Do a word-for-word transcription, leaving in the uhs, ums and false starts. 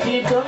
Kita